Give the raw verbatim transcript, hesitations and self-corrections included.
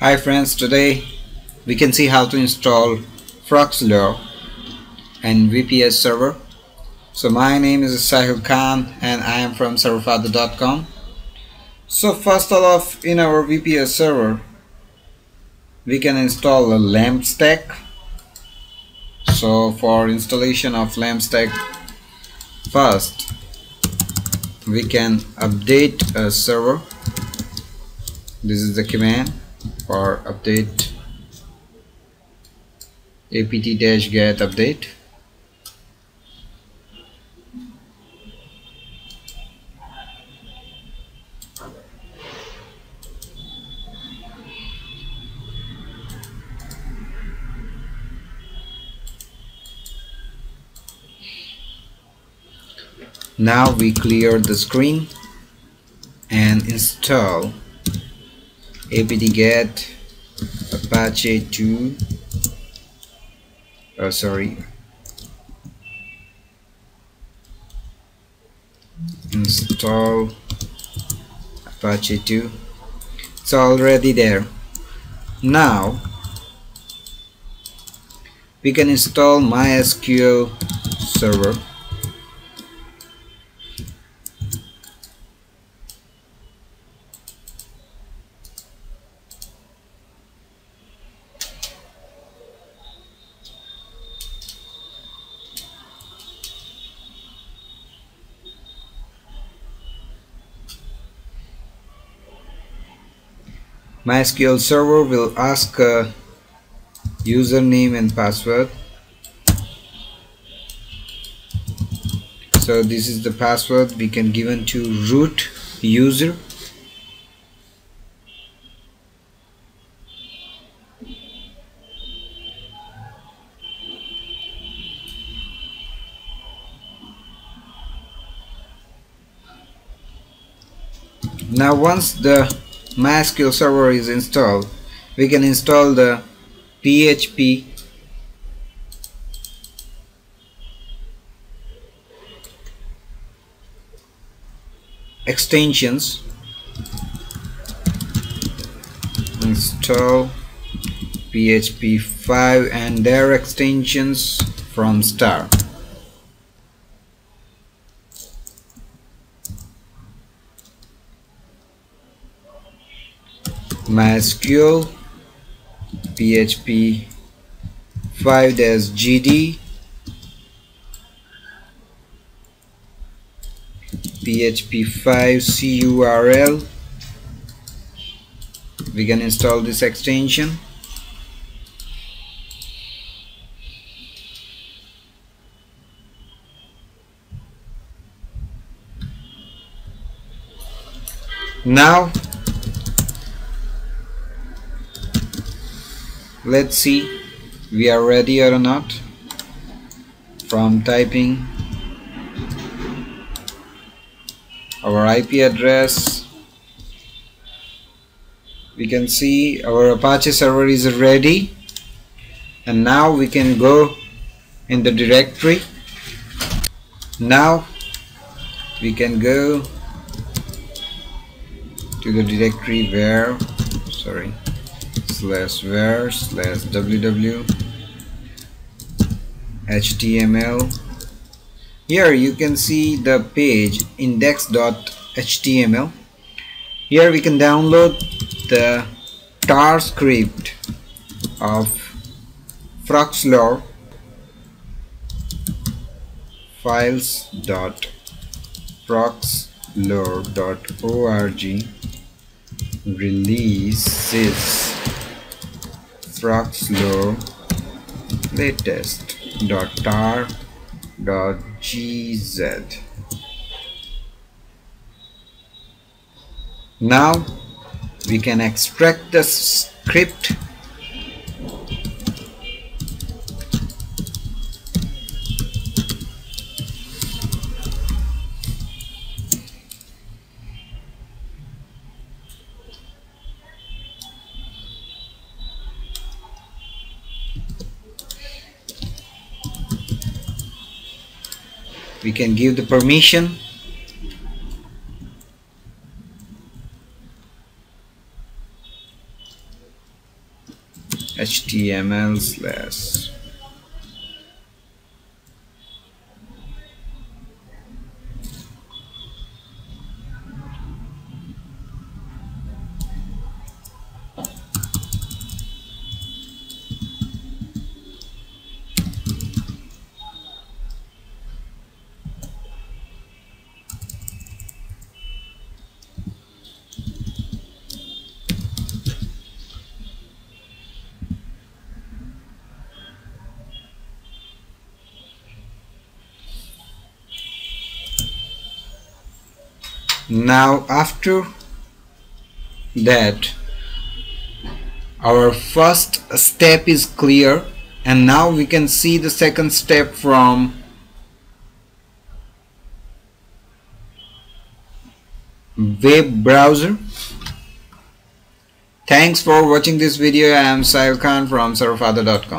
Hi friends, today we can see how to install Froxlor and V P S server. So my name is Sahil Khan and I am from server father dot com. So first of all, in our V P S server we can install a LAMP stack. So for installation of LAMP stack, first we can update a server. This is the command for update, apt-get update. Now we clear the screen and install apt-get Apache two. Oh, sorry. Install Apache two. It's already there. Now we can install MySQL server. MySQL server will ask a username and password. So this is the password we can given to root user. Now once the MySQL server is installed, we can install the P H P extensions. Install P H P five and their extensions from star. MySQL P H P five dash G D P H P five curl. We can install this extension. Now let's see we are ready or not from typing our I P address. We can see our Apache server is ready, and now we can go in the directory. Now we can go to the directory where sorry slash where slash www html. Here you can see the page index dot H T M L. Here we can download the tar script of Froxlor, files dot froxlor dot org releases Froxlor latest dot tar dot G Z. Now we can extract the script. We can give the permission. html slash now after that our first step is clear, and now we can see the second step from web browser. Thanks for watching this video. I am Sahil Khan from server father dot com.